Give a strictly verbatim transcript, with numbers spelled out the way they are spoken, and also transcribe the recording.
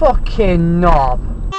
Fucking knob.